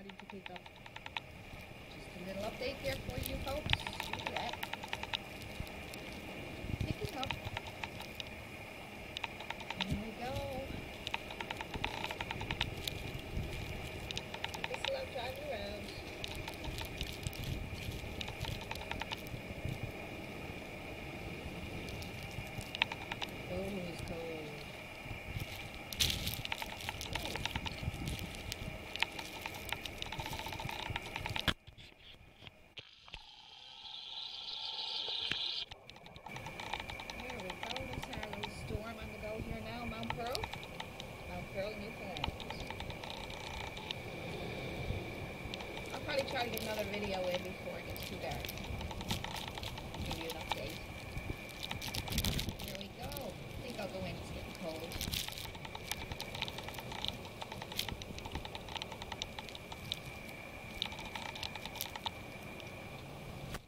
starting to pick up. Just a little update there for you folks. Look at that. Picking up. Here we go. This love driving around. Oh, it's cold. I'll probably try to get another video in before it gets too dark.